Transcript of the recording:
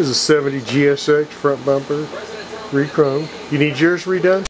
This is a 70 GSX front bumper, re-chromed. You need yours redone?